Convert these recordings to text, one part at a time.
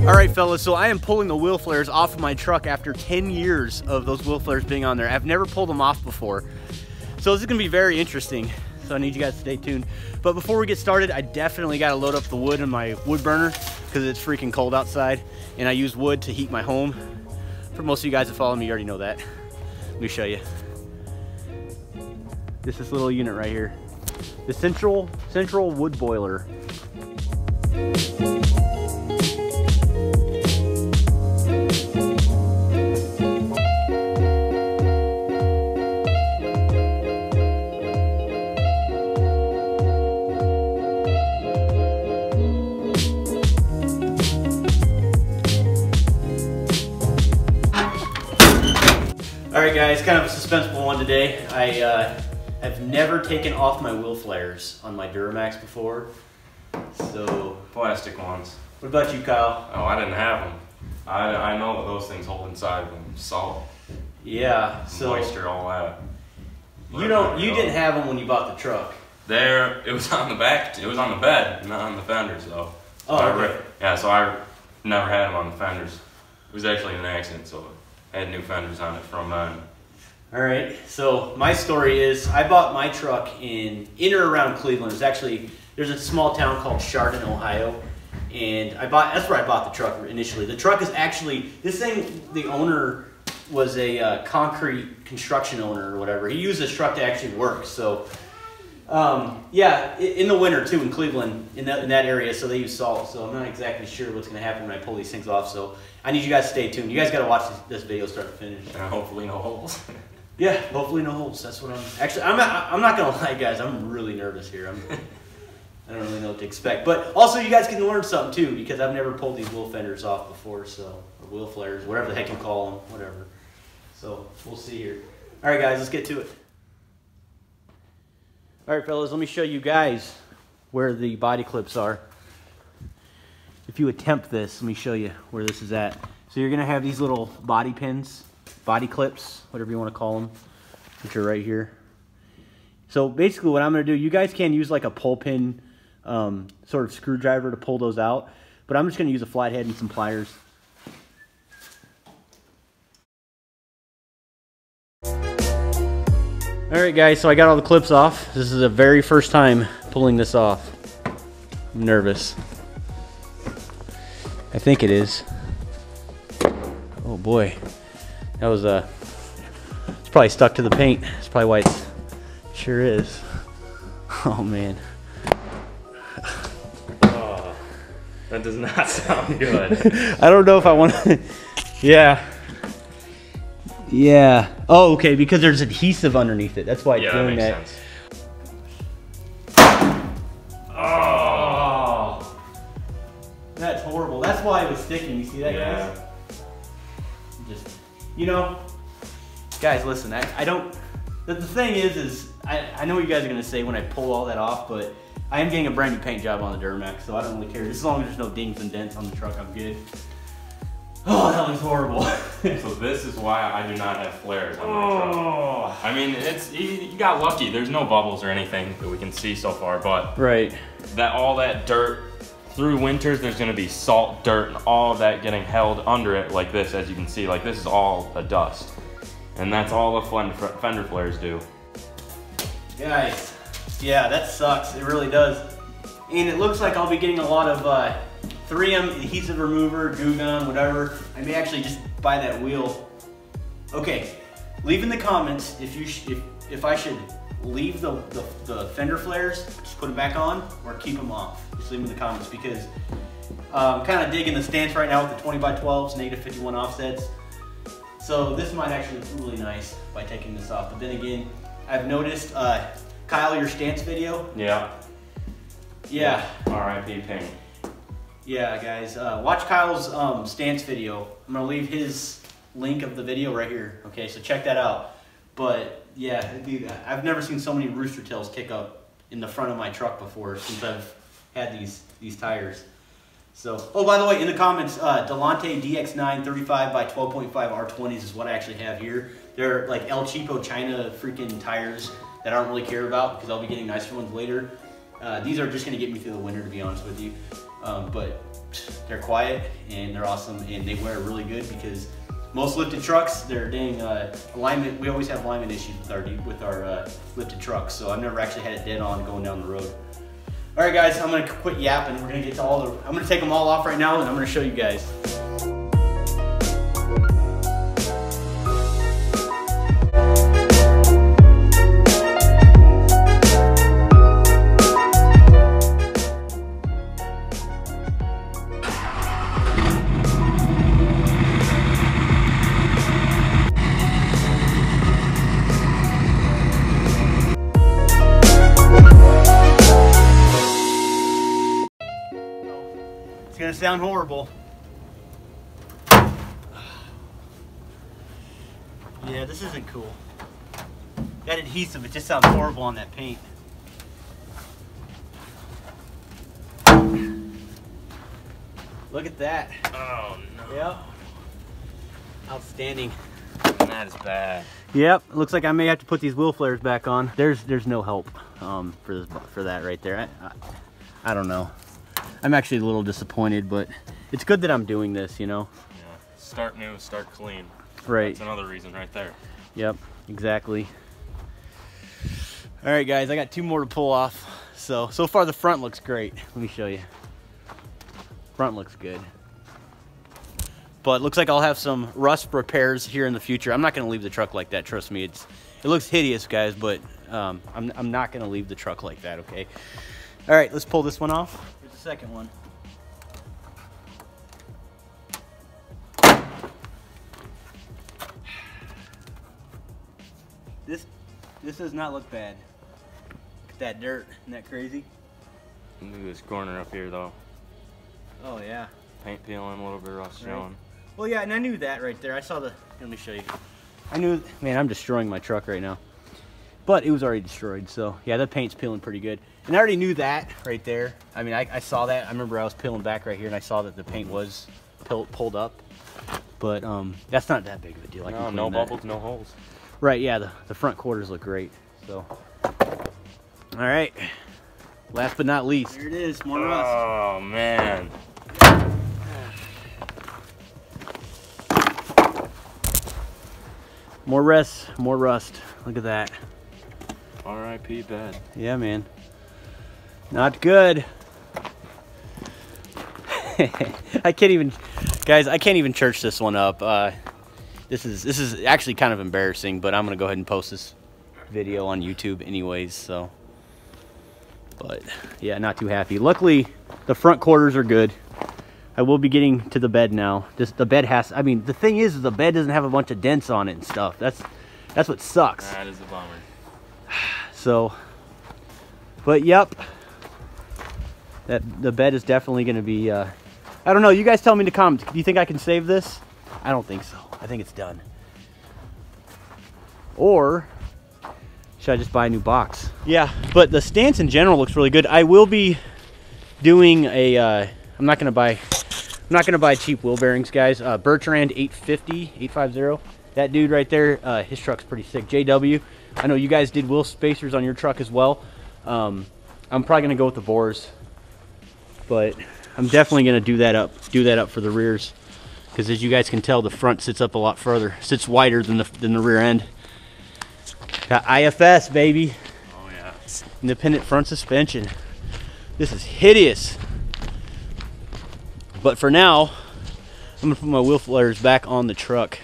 Alright fellas, so I am pulling the wheel flares off of my truck after 10 years of those wheel flares being on there. I've never pulled them off before. So this is going to be very interesting, so I need you guys to stay tuned. But before we get started, I definitely got to load up the wood in my wood burner because it's freaking cold outside and I use wood to heat my home. For most of you guys that follow me, you already know that. Let me show you. This little unit right here. The central wood boiler. Alright guys, kind of a suspenseful one today. I have never taken off my wheel flares on my Duramax before, so... Plastic ones. What about you, Kyle? Oh, I didn't have them. I know that those things hold inside of them, salt. Yeah, so... moisture, all that. You didn't have them when you bought the truck. It was on the back, it was on the bed, not on the fenders though. So so I never had them on the fenders. It was actually an accident, so... I had new fenders on it from mine. All right, so my story is I bought my truck in or around Cleveland. It's actually, there's a small town called Chardon, Ohio, and that's where I bought the truck initially. The truck is actually, this thing, the owner was a concrete construction owner or whatever. He used this truck to actually work, so yeah, in the winter too in Cleveland, in that area, so they use salt. So I'm not exactly sure what's going to happen when I pull these things off, so I need you guys to stay tuned. You guys got to watch this video start to finish. And hopefully no holes. Yeah, hopefully no holes. That's what I'm... Actually, I'm not going to lie, guys. I'm really nervous here. I don't really know what to expect. But also, you guys can learn something, too, because I've never pulled these wheel fenders off before, so... Or wheel flares, whatever the heck you call them, whatever. So, we'll see here. All right, guys, let's get to it. All right, fellas, let me show you guys where the body clips are. If you attempt this, let me show you where this is at. So you're gonna have these little body pins, body clips, whatever you wanna call them, which are right here. So basically what I'm gonna do, you guys can use like a pull pin sort of screwdriver to pull those out, but I'm just gonna use a flathead and some pliers. All right guys, so I got all the clips off. This is the very first time pulling this off. I'm nervous. I think it is. Oh boy, that was it's probably stuck to the paint. That's probably why it sure is. Oh man. Oh, that does not sound good. I don't know if I want to. Yeah. Yeah. Oh, okay. Because there's adhesive underneath it. That's why it's doing that. Makes sense. Oh. That's horrible. That's why it was sticking. You see that, guys? Just, you know, guys, listen. I don't. The thing is I know what you guys are gonna say when I pull all that off, but I am getting a brand new paint job on the Duramax, so I don't really care. As long as there's no dings and dents on the truck, I'm good. Oh, that looks horrible. So this is why I do not have flares on my truck. I mean, you got lucky. There's no bubbles or anything that we can see so far, but all that dirt through winters, there's gonna be salt, dirt, and all that getting held under it like this, as you can see. Like this is all a dust, and that's all the fender flares do. Guys, yeah, that sucks. It really does, and it looks like I'll be getting a lot of 3M adhesive remover, goo gun, whatever. I may actually just buy that wheel. Okay, leave in the comments if I should leave the fender flares, just put them back on, or keep them off. Just leave them in the comments, because I'm kind of digging the stance right now with the 20x12s, -51 offsets. So this might actually look really nice by taking this off. But then again, I've noticed, Kyle, your stance video. Yeah. Yeah. R.I.P. paint. Yeah, guys, watch Kyle's stance video. I'm gonna leave his link of the video right here. Okay, so check that out. But yeah, I've never seen so many rooster tails kick up in the front of my truck before since I've had these tires. So, oh, by the way, in the comments, Delonte DX9 35 by 12.5 R20s is what I actually have here. They're like El Cheapo China freaking tires that I don't really care about because I'll be getting nicer ones later. These are just gonna get me through the winter, to be honest with you. But they're quiet and they're awesome and they wear really good because most lifted trucks, they're dang alignment. We always have alignment issues with our lifted trucks. So I've never actually had it dead on going down the road. All right, guys, I'm gonna quit yapping. We're gonna get to I'm gonna take them all off right now and I'm gonna show you guys. It's gonna sound horrible. Yeah, this isn't cool. That adhesive, it just sounds horrible on that paint. Look at that. Oh no. Yep. Outstanding. That is bad. Yep. Looks like I may have to put these wheel flares back on. There's no help for that right there. I don't know. I'm actually a little disappointed, but it's good that I'm doing this, you know? Yeah, start new, start clean. Right. That's another reason right there. Yep, exactly. All right, guys, I got two more to pull off. So far the front looks great. Let me show you. Front looks good. But it looks like I'll have some rust repairs here in the future. I'm not gonna leave the truck like that, trust me. It looks hideous, guys, but I'm not gonna leave the truck like that, okay? All right, let's pull this one off. Second one. This does not look bad. Look at that dirt. Isn't that crazy? Look at this corner up here though. Oh yeah. Paint peeling, a little bit of rust showing. Well yeah, and I knew that right there. I saw the, let me show you. I knew, man, I'm destroying my truck right now. But it was already destroyed, so yeah, that paint's peeling pretty good. And I already knew that right there. I mean, I saw that. I remember I was peeling back right here and I saw that the paint was pulled up. But that's not that big of a deal. No bubbles, no holes. Right, yeah, the front quarters look great. So, all right, last but not least. Here it is, more rust. Oh, man. More rust, look at that. R.I.P. bed. Yeah, man. Not good. Guys, I can't even church this one up. This is actually kind of embarrassing, but I'm gonna go ahead and post this video on YouTube anyways. So, but yeah, not too happy. Luckily, the front quarters are good. I will be getting to the bed now. The bed has. I mean, the thing is the bed doesn't have a bunch of dents on it and stuff. That's what sucks. That is a bummer. So, but yep, the bed is definitely going to be, I don't know, you guys tell me in the comments, do you think I can save this? I don't think so. I think it's done. Or, should I just buy a new box? Yeah, but the stance in general looks really good. I will be doing I'm not going to buy cheap wheel bearings, guys. Bertrand 850. That dude right there, his truck's pretty sick. JW, I know you guys did wheel spacers on your truck as well. I'm probably gonna go with the bores, but I'm definitely gonna do that up for the rears, because as you guys can tell, the front sits up a lot further, sits wider than the rear end. Got IFS, baby. Oh yeah. Independent front suspension. This is hideous. But for now, I'm gonna put my wheel flares back on the truck.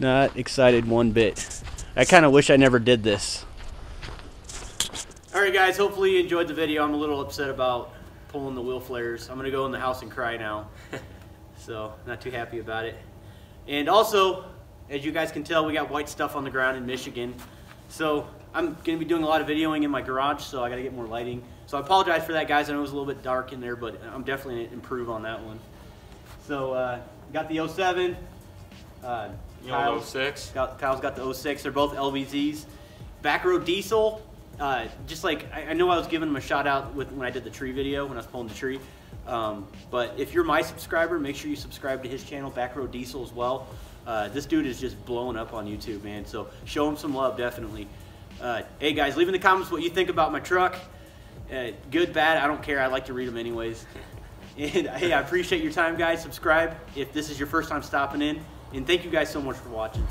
Not excited one bit. I kind of wish I never did this. All right, guys, hopefully you enjoyed the video. I'm a little upset about pulling the wheel flares. I'm gonna go in the house and cry now. So, not too happy about it. And also, as you guys can tell, we got white stuff on the ground in Michigan. So, I'm gonna be doing a lot of videoing in my garage, so I gotta get more lighting. So I apologize for that, guys. I know it was a little bit dark in there, but I'm definitely gonna improve on that one. So, got the 07. Kyle's got the 06. They're both LVZs. Backroad Diesel, just like, I know I was giving them a shout out with, when I did the tree video, when I was pulling the tree. But if you're my subscriber, make sure you subscribe to his channel, Backroad Diesel, as well. This dude is just blowing up on YouTube, man. So show him some love, definitely. Hey guys, leave in the comments what you think about my truck. Good, bad, I don't care. I like to read them anyways. And hey, I appreciate your time, guys. Subscribe if this is your first time stopping in. And thank you guys so much for watching.